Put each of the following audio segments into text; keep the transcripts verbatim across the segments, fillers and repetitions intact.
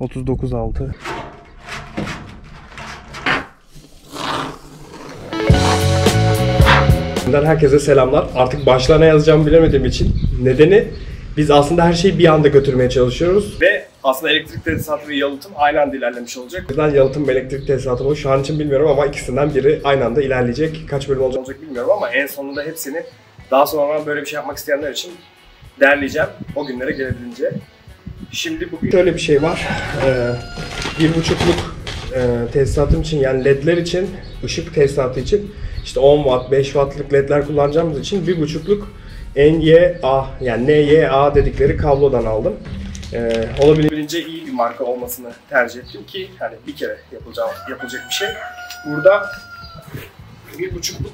otuz dokuz altı. Herkese selamlar. Artık başlığa ne yazacağımı bilemediğim için, nedeni biz aslında her şeyi bir anda götürmeye çalışıyoruz. Ve aslında elektrik tesisatı ve yalıtım aynı anda ilerlemiş olacak. O yüzden yalıtım ve elektrik tesisatı mı şu an için bilmiyorum ama ikisinden biri aynı anda ilerleyecek. Kaç bölüm olacak bilmiyorum ama en sonunda hepsini daha sonra böyle bir şey yapmak isteyenler için derleyeceğim. O günlere gelebilince. Şimdi bugün şöyle bir şey var. Ee, bir buçukluk e, tesisatım için, yani ledler için, ışık tesisatı için işte on watt, beş wattlık ledler kullanacağımız için bir buçukluk N Y A, yani N Y A dedikleri kablodan aldım. Ee, olabildiğince iyi bir marka olmasını tercih ettim ki hani bir kere yapılacak, yapılacak bir şey. Burada bir buçukluk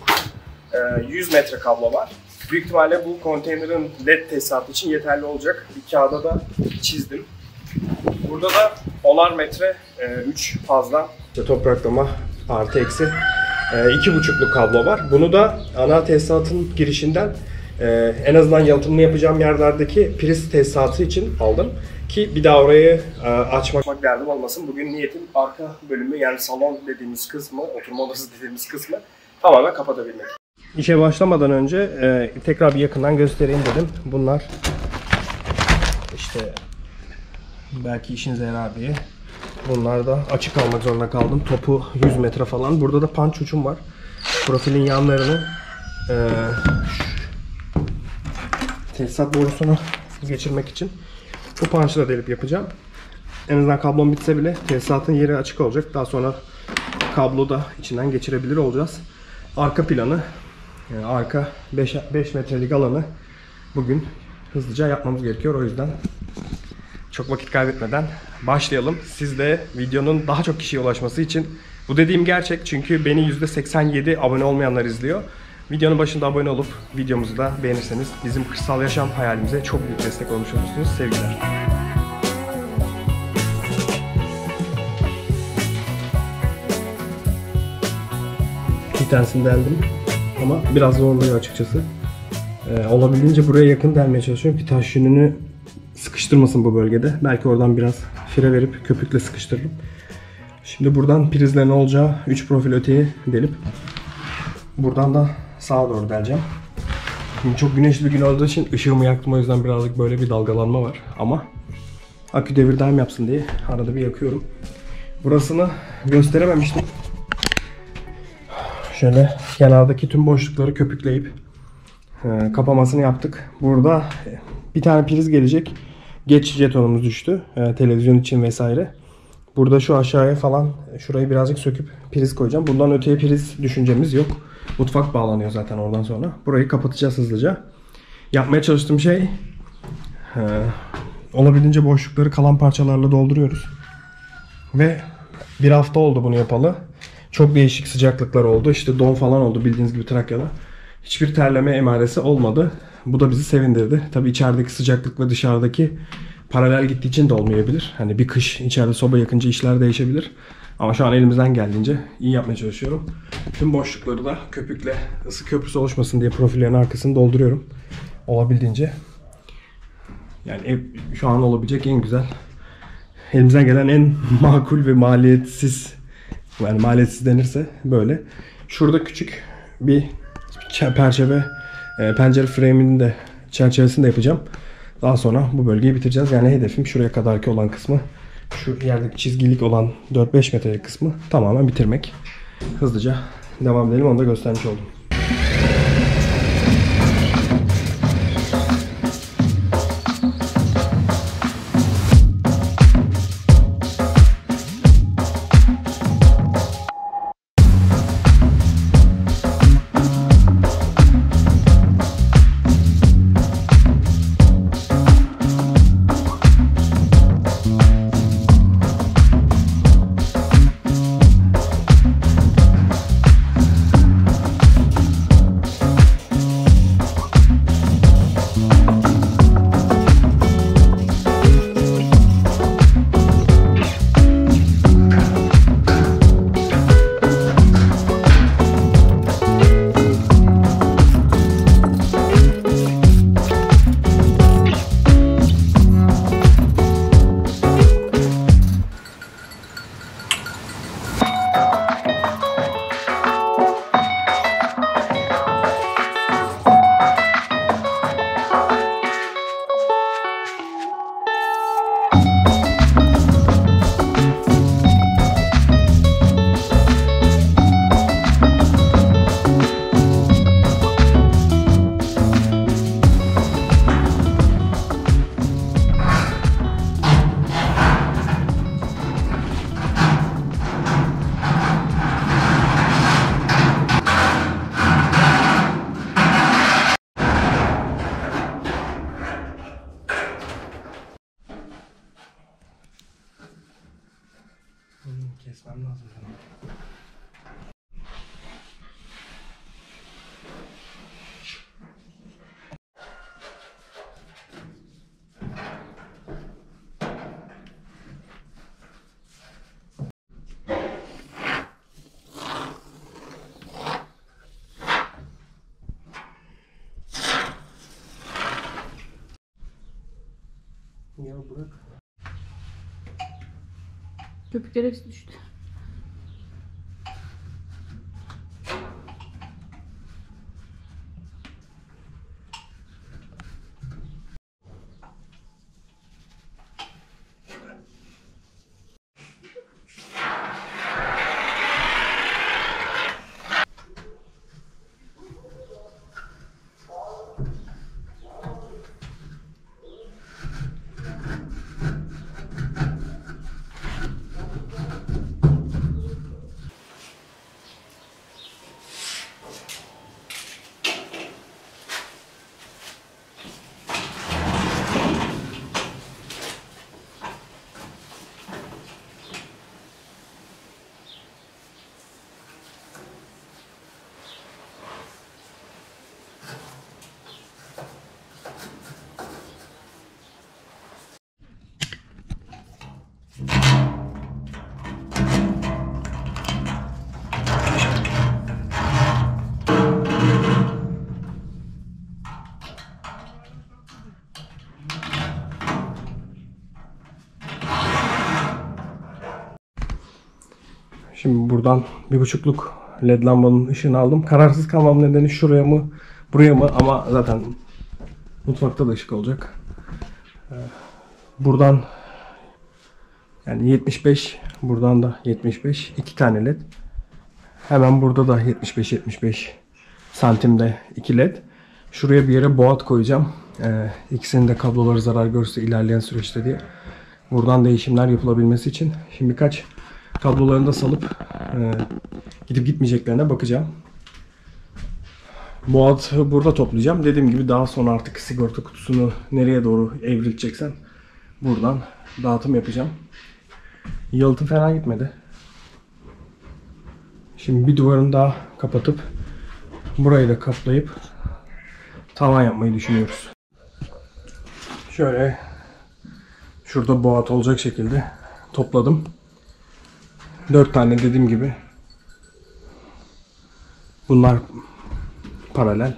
e, yüz metre kablo var. Büyük ihtimalle bu konteynerin led tesisatı için yeterli olacak. Bir kağıda da çizdim. Burada da onar metre üç e, fazla işte topraklama artı eksi iki buçukluk kablo var. Bunu da ana tesisatın girişinden e, en azından yalıtımını yapacağım yerlerdeki priz tesisatı için aldım. Ki bir daha orayı e, açmak derdim olmasın. Bugün niyetim arka bölümü, yani salon dediğimiz kısmı, oturma odası dediğimiz kısmı tamamen kapatabilmek. İşe başlamadan önce e, tekrar bir yakından göstereyim dedim. Bunlar işte belki işinize yarar diye. Bunlar da açık almak zorunda kaldım. Topu yüz metre falan. Burada da punch uçum var. Profilin yanlarını e, tesisat borusunu geçirmek için bu punch'la delip yapacağım. En azından kablom bitse bile tesisatın yeri açık olacak. Daha sonra kablo da içinden geçirebilir olacağız. Arka planı, yani arka beş metrelik alanı bugün hızlıca yapmamız gerekiyor. O yüzden çok vakit kaybetmeden başlayalım. Siz de videonun daha çok kişiye ulaşması için, bu dediğim gerçek çünkü beni yüzde seksen yedi abone olmayanlar izliyor. Videonun başında abone olup videomuzu da beğenirseniz bizim kırsal yaşam hayalimize çok büyük destek olmuş olursunuz. Sevgiler. Bir tanesini deldim ama biraz zorluyor açıkçası. Ee, olabildiğince buraya yakın delmeye çalışıyorum ki taş yününü sıkıştırmasın bu bölgede. Belki oradan biraz fire verip köpükle sıkıştırırım. Şimdi buradan prizlerin olacağı üç profil öteye delip buradan da sağa doğru deleceğim. Şimdi çok güneşli bir gün olduğu için ışığımı yaktım, o yüzden birazcık böyle bir dalgalanma var ama akü devir daim yapsın diye arada bir yakıyorum. Burasını gösterememiştim. Şöyle kenardaki tüm boşlukları köpükleyip e, kapamasını yaptık. Burada bir tane priz gelecek. Geç jetonumuz düştü. E, televizyon için vesaire. Burada şu aşağıya falan şurayı birazcık söküp priz koyacağım. Bundan öteye priz düşüncemiz yok. Mutfak bağlanıyor zaten oradan sonra. Burayı kapatacağız hızlıca. Yapmaya çalıştığım şey e, olabildiğince boşlukları kalan parçalarla dolduruyoruz. Ve bir hafta oldu bunu yapalı. Çok değişik sıcaklıklar oldu. İşte don falan oldu bildiğiniz gibi Trakya'da. Hiçbir terleme emaresi olmadı. Bu da bizi sevindirdi. Tabii içerideki sıcaklıkla dışarıdaki paralel gittiği için de olmayabilir. Hani bir kış içeride soba yakınca işler değişebilir. Ama şu an elimizden geldiğince iyi yapmaya çalışıyorum. Tüm boşlukları da köpükle, ısı köprüsü oluşmasın diye profillerin arkasını dolduruyorum. Olabildiğince. Yani ev, şu an olabilecek en güzel, elimizden gelen en makul ve maliyetsiz, yani maliyetsiz denirse böyle. Şurada küçük bir perçeve, e, pencere frame'ini de, çerçevesini de yapacağım. Daha sonra bu bölgeyi bitireceğiz. Yani hedefim şuraya kadarki olan kısmı, şu yerdeki çizgilik olan dört beş metrelik kısmı tamamen bitirmek. Hızlıca devam edelim, onu da göstermiş oldum. gitmem lazım. Ya bırak. Köpükler hepsi düştü. Şimdi buradan bir buçukluk led lambanın ışığını aldım. Kararsız kalmam nedeni şuraya mı, buraya mı, ama zaten mutfakta da ışık olacak. Buradan yani yetmiş beş, buradan da yetmiş beş, iki tane led. Hemen burada da yetmiş beş yetmiş beş santimde iki led. Şuraya bir yere boğat koyacağım. İkisinin de kabloları zarar görse ilerleyen süreçte diye. Buradan değişimler yapılabilmesi için. Şimdi birkaç kablolarını da salıp e, gidip gitmeyeceklerine bakacağım. Boğatı burada toplayacağım. Dediğim gibi daha sonra artık sigorta kutusunu nereye doğru evrileceksen buradan dağıtım yapacağım. Yalıtım fena gitmedi. Şimdi bir duvarını daha kapatıp burayı da kaplayıp tavan yapmayı düşünüyoruz. Şöyle şurada boğat olacak şekilde topladım. dört tane dediğim gibi. Bunlar paralel.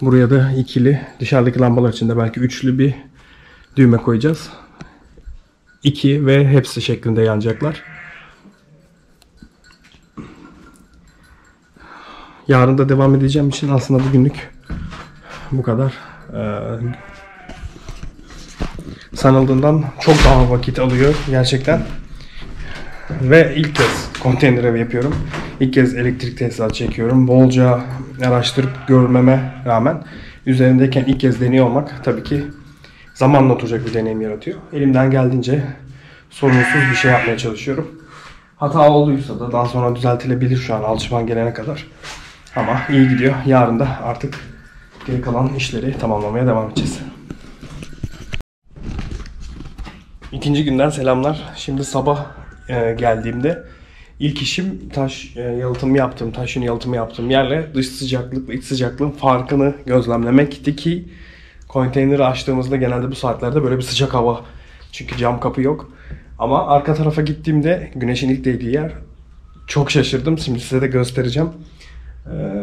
Buraya da ikili, dışarıdaki lambalar için de belki üçlü bir düğme koyacağız. iki ve hepsi şeklinde yanacaklar. Yarın da devam edeceğim için aslında bugünlük bu kadar. Ee, sanıldığından çok daha vakit alıyor gerçekten. Ve ilk kez konteyner ev yapıyorum. İlk kez elektrik tesisatı çekiyorum. Bolca araştırıp görmeme rağmen üzerindeyken ilk kez deniyor olmak tabii ki zamanla oturacak bir deneyim yaratıyor. Elimden geldiğince sorunsuz bir şey yapmaya çalışıyorum. Hata olduysa da daha sonra düzeltilebilir şu an alışman gelene kadar. Ama iyi gidiyor. Yarın da artık geri kalan işleri tamamlamaya devam edeceğiz. İkinci günden selamlar. Şimdi sabah geldiğimde ilk işim taş yalıtımı yaptığım, taşın yalıtımı yaptığım yerle dış sıcaklıkla iç sıcaklığın farkını gözlemlemekti ki konteyneri açtığımızda genelde bu saatlerde böyle bir sıcak hava, çünkü cam kapı yok. Ama arka tarafa gittiğimde güneşin ilk değdiği yer, çok şaşırdım. Şimdi size de göstereceğim. Ee,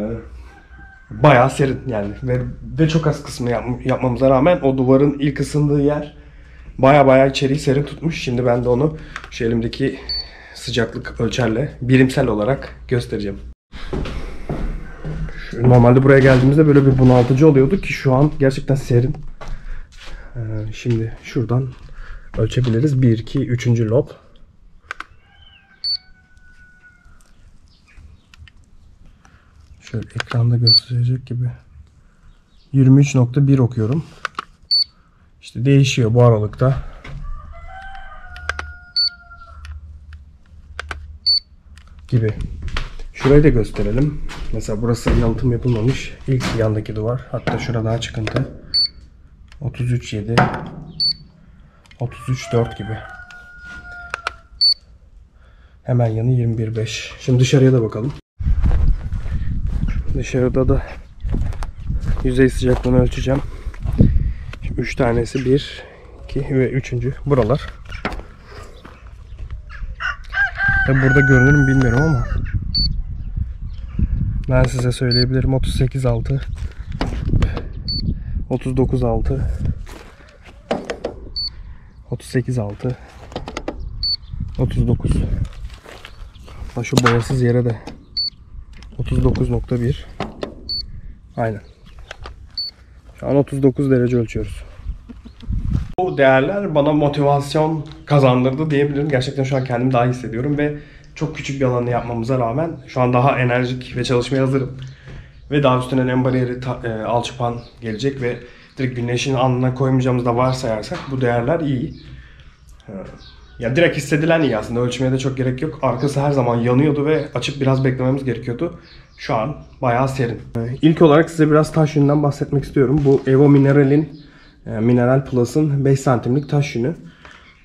bayağı serin yani ve, ve çok az kısmını yap, yapmamıza rağmen o duvarın ilk ısındığı yer Baya baya içeriği serin tutmuş. Şimdi ben de onu şu elimdeki sıcaklık ölçerle birimsel olarak göstereceğim. Şu, normalde buraya geldiğimizde böyle bir bunaltıcı oluyordu ki şu an gerçekten serin. Ee, şimdi şuradan ölçebiliriz. bir, iki, üçüncü lob. Şöyle ekranda gösterecek gibi. yirmi üç nokta bir okuyorum. İşte değişiyor bu aralıkta. Gibi. Şurayı da gösterelim. Mesela burası yalıtım yapılmamış. İlk yandaki duvar. Hatta şurada daha çıkıntı. otuz üç nokta yedi, otuz üç nokta dört gibi. Hemen yanı yirmi bir nokta beş. Şimdi dışarıya da bakalım. Dışarıda da yüzey sıcaklığını ölçeceğim. Şimdi üç tanesi bir, iki ve üçüncü. Buralar. Tabi burada görünür mü bilmiyorum ama ben size söyleyebilirim. otuz sekiz altı, otuz dokuz altı, otuz sekiz altı, otuz dokuz. Hatta şu boyasız yere de otuz dokuz nokta bir. Aynen. Şu an otuz dokuz derece ölçüyoruz. Bu değerler bana motivasyon kazandırdı diyebilirim. Gerçekten şu an kendimi daha iyi hissediyorum ve çok küçük bir alanı yapmamıza rağmen şu an daha enerjik ve çalışmaya hazırım. Ve daha üstüne nem bariyeri e, alçıpan gelecek ve direkt güneşin anına koymayacağımız da varsayarsak bu değerler iyi. Ya direkt hissedilen iyi aslında. Ölçmeye de çok gerek yok. Arkası her zaman yanıyordu ve açıp biraz beklememiz gerekiyordu. Şu an bayağı serin. İlk olarak size biraz taş yününden bahsetmek istiyorum. Bu Evo Mineral'in Mineral Plus'ın beş santimlik taş yünü.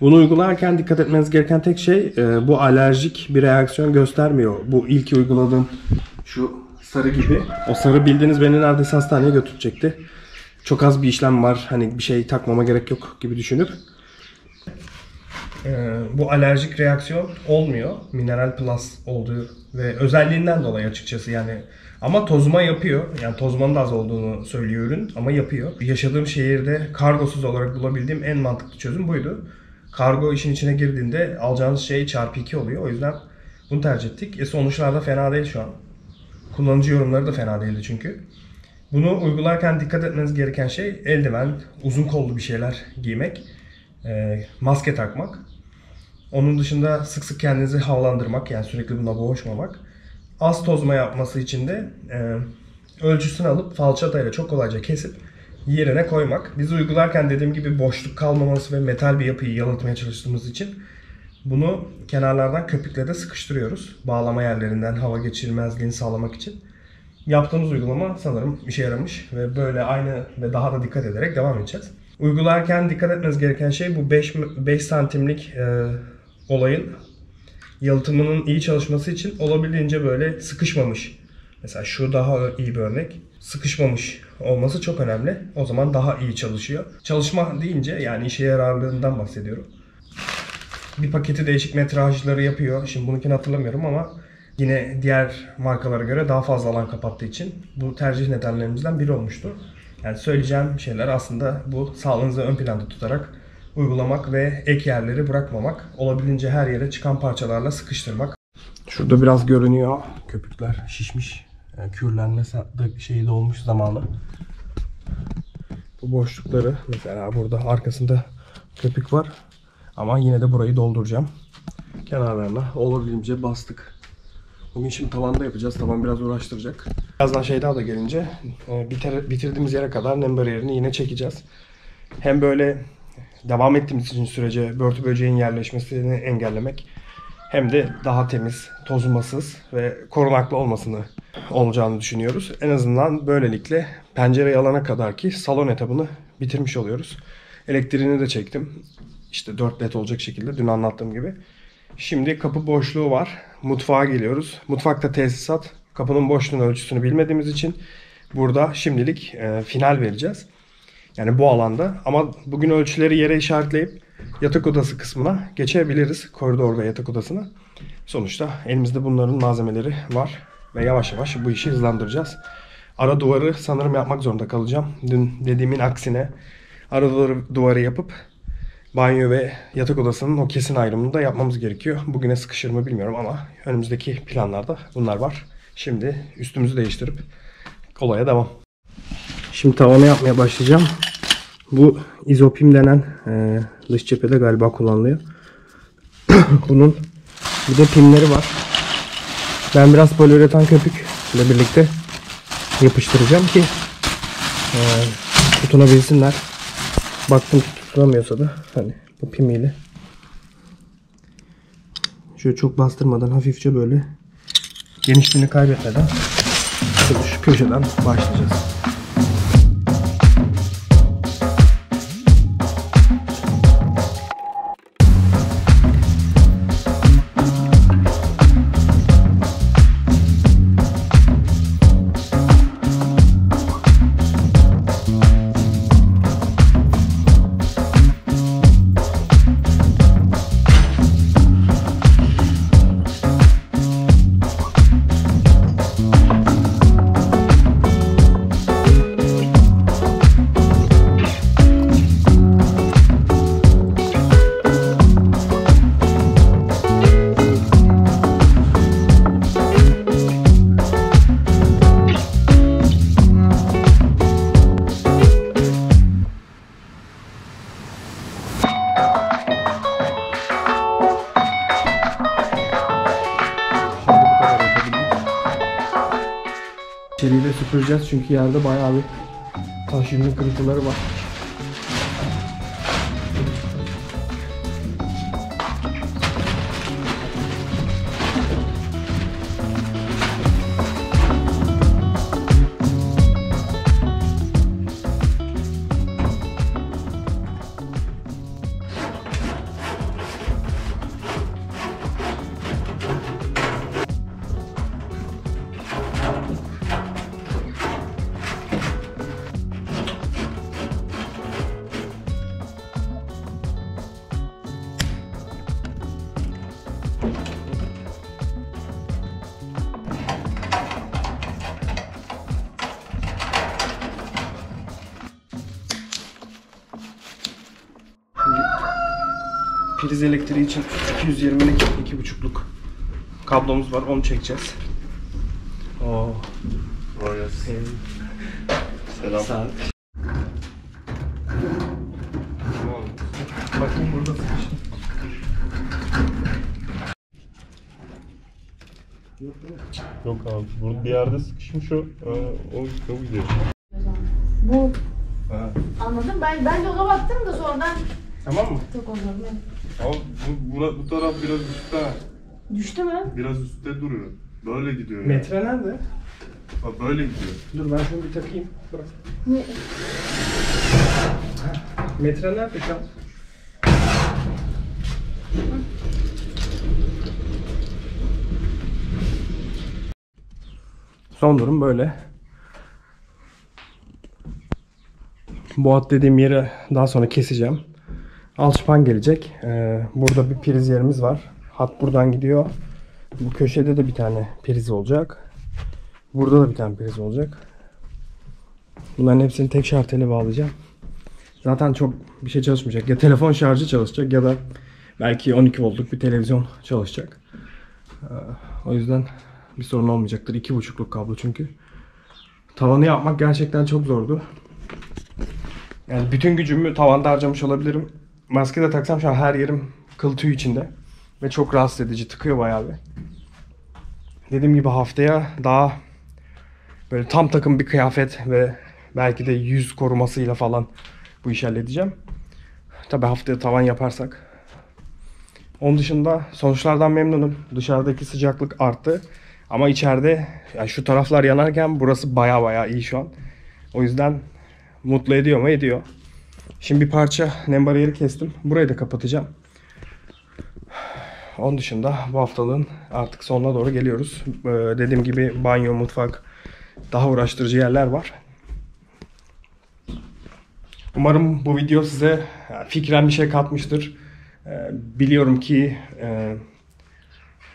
Bunu uygularken dikkat etmeniz gereken tek şey bu alerjik bir reaksiyon göstermiyor. Bu ilk uyguladığım şu sarı gibi. O sarı bildiğiniz beni neredeyse hastaneye götürecekti. Çok az bir işlem var. Hani bir şey takmama gerek yok gibi düşünür. Ee, bu alerjik reaksiyon olmuyor. Mineral Plus olduğu ve özelliğinden dolayı açıkçası yani. Ama tozma yapıyor. Yani tozmanın da az olduğunu söylüyor ürün ama yapıyor. Yaşadığım şehirde kargosuz olarak bulabildiğim en mantıklı çözüm buydu. Kargo işin içine girdiğinde alacağınız şey çarpı iki oluyor. O yüzden bunu tercih ettik. E sonuçlar da fena değil şu an. Kullanıcı yorumları da fena değildi çünkü. Bunu uygularken dikkat etmeniz gereken şey eldiven, uzun kollu bir şeyler giymek, maske takmak. Onun dışında sık sık kendinizi havalandırmak, yani sürekli bununla boğuşmamak. Az tozma yapması için de ölçüsünü alıp falçatayla çok kolayca kesip yerine koymak. Biz uygularken dediğim gibi boşluk kalmaması ve metal bir yapıyı yalıtmaya çalıştığımız için bunu kenarlardan köpükle de sıkıştırıyoruz. Bağlama yerlerinden hava geçirmezliğini sağlamak için. Yaptığımız uygulama sanırım işe yaramış ve böyle aynı ve daha da dikkat ederek devam edeceğiz. Uygularken dikkat etmeniz gereken şey bu beş santimlik e, olayın yalıtımının iyi çalışması için olabildiğince böyle sıkışmamış. Mesela şu daha iyi bir örnek. Sıkışmamış olması çok önemli. O zaman daha iyi çalışıyor. Çalışma deyince yani işe yararlığından bahsediyorum. Bir paketi değişik metrajları yapıyor. Şimdi bununkini hatırlamıyorum ama yine diğer markalara göre daha fazla alan kapattığı için bu tercih nedenlerimizden biri olmuştu. Yani söyleyeceğim şeyler aslında bu sağlığınızı ön planda tutarak uygulamak ve ek yerleri bırakmamak. Olabildiğince her yere çıkan parçalarla sıkıştırmak. Şurada biraz görünüyor. Köpükler şişmiş. Yani kürlenme şeyi de olmuş zamanı. Bu boşlukları mesela burada arkasında köpük var. Ama yine de burayı dolduracağım. Kenarlarına olabildiğince bastık. Bugün şimdi tavanda yapacağız. Tavan biraz uğraştıracak. Birazdan şey daha da gelince biter, bitirdiğimiz yere kadar nem bariyerini yine çekeceğiz. Hem böyle devam ettiğimiz için sürece börtü böceğin yerleşmesini engellemek hem de daha temiz, tozmasız ve korunaklı olmasını olacağını düşünüyoruz. En azından böylelikle pencereyi alana kadar ki salon etabını bitirmiş oluyoruz. Elektriğini de çektim. İşte dört led olacak şekilde dün anlattığım gibi. Şimdi kapı boşluğu var. Mutfağa geliyoruz. Mutfakta tesisat. Kapının boşluğunun ölçüsünü bilmediğimiz için burada şimdilik e, final vereceğiz. Yani bu alanda. Ama bugün ölçüleri yere işaretleyip yatak odası kısmına geçebiliriz. Koridorda yatak odasına. Sonuçta elimizde bunların malzemeleri var. Ve yavaş yavaş bu işi hızlandıracağız. Ara duvarı sanırım yapmak zorunda kalacağım. Dün dediğimin aksine ara duvarı yapıp banyo ve yatak odasının o kesin ayrımını da yapmamız gerekiyor. Bugüne sıkışır mı bilmiyorum ama önümüzdeki planlarda bunlar var. Şimdi üstümüzü değiştirip olaya devam. Şimdi tavana yapmaya başlayacağım. Bu izopim denen e, dış cephede galiba kullanılıyor. Bunun bir de pimleri var. Ben biraz poliüretan köpük ile birlikte yapıştıracağım ki e, tutunabilsinler. Baktım tutamıyorsa da hani bu pimiyle şöyle çok bastırmadan hafifçe böyle genişliğini kaybetmeden şu köşeden başlayacağız. süpüreceğiz çünkü yerde bayağı bir taşınma kırıntıları var. Priz elektriği için iki yüz yirmilik iki buçukluk kablomuz var, onu çekeceğiz. Oo. Selam. Sağ ol. Bakın burada. Yok abi, burada bir yerde sıkışmış o. O kabul ediyor. Bu. Ha. Anladım. Ben ben de ona baktım da sonradan. Tamam mı? Çok anladım. Ama bu, bu, bu taraf biraz üstte. Düştü mü? Biraz üstte duruyor. Böyle gidiyor. Metre yani. Nerede? Bak böyle gidiyor. Dur ben şunu bir takayım. Bırak. Ne? Metre nerede şu an? Son durum böyle. Bu at dediğim yeri daha sonra keseceğim. Alçıpan gelecek. Ee, burada bir priz yerimiz var. Hat buradan gidiyor. Bu köşede de bir tane priz olacak. Burada da bir tane priz olacak. Bunların hepsini tek şarteli bağlayacağım. Zaten çok bir şey çalışmayacak. Ya telefon şarjı çalışacak ya da belki on iki voltluk bir televizyon çalışacak. Ee, o yüzden bir sorun olmayacaktır. iki buçukluk kablo çünkü. Tavanı yapmak gerçekten çok zordu. Yani bütün gücümü tavanda harcamış olabilirim. Maske de taksam şu an her yerim kıl tüy içinde ve çok rahatsız edici, tıkıyor bayağı bir. Dediğim gibi haftaya daha böyle tam takım bir kıyafet ve belki de yüz korumasıyla falan bu işi halledeceğim. Tabii haftaya tavan yaparsak. Onun dışında sonuçlardan memnunum. Dışarıdaki sıcaklık arttı ama içeride yani şu taraflar yanarken burası bayağı bayağı iyi şu an. O yüzden mutlu ediyor mu? Ediyor. Şimdi bir parça nem bariyeri kestim. Burayı da kapatacağım. Onun dışında bu haftalığın artık sonuna doğru geliyoruz. Ee, dediğim gibi banyo, mutfak, daha uğraştırıcı yerler var. Umarım bu video size fikren bir şey katmıştır. Ee, biliyorum ki e,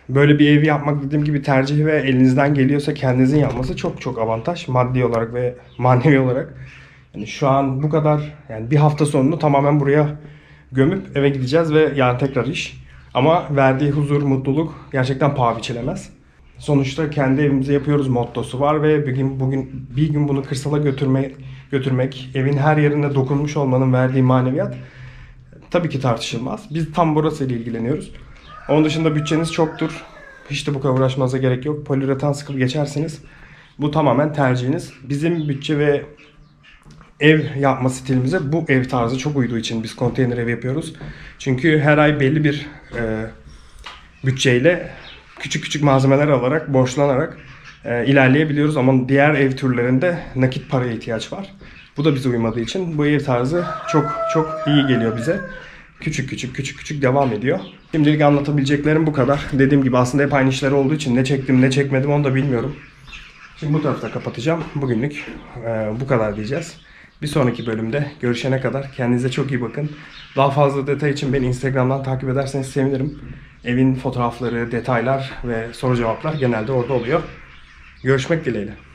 böyle bir evi yapmak dediğim gibi tercih ve elinizden geliyorsa kendinizin yapması çok çok avantaj. Maddi olarak ve manevi olarak. Yani şu an bu kadar, yani bir hafta sonunu tamamen buraya gömüp eve gideceğiz ve yani tekrar iş. Ama verdiği huzur, mutluluk gerçekten paha biçilemez. Sonuçta kendi evimizi yapıyoruz mottosu var ve bir gün, bugün, bir gün bunu kırsala götürme, götürmek, evin her yerine dokunmuş olmanın verdiği maneviyat tabii ki tartışılmaz. Biz tam burasıyla ilgileniyoruz. Onun dışında bütçeniz çoktur. Hiç de bu kadar uğraşmanıza gerek yok. Poliüretan sıkıp geçersiniz. Bu tamamen tercihiniz. Bizim bütçe ve ev yapma stilimize bu ev tarzı çok uyduğu için biz konteyner ev yapıyoruz. Çünkü her ay belli bir e, bütçeyle küçük küçük malzemeler alarak, borçlanarak e, ilerleyebiliyoruz. Ama diğer ev türlerinde nakit paraya ihtiyaç var. Bu da bize uymadığı için bu ev tarzı çok çok iyi geliyor bize. Küçük küçük küçük küçük devam ediyor. Şimdilik anlatabileceklerim bu kadar. Dediğim gibi aslında hep aynı işler olduğu için ne çektim ne çekmedim onu da bilmiyorum. Şimdi bu tarafta kapatacağım. Bugünlük e, bu kadar diyeceğiz. Bir sonraki bölümde görüşene kadar kendinize çok iyi bakın. Daha fazla detay için beni Instagram'dan takip ederseniz sevinirim. Evin fotoğrafları, detaylar ve soru cevaplar genelde orada oluyor. Görüşmek dileğiyle.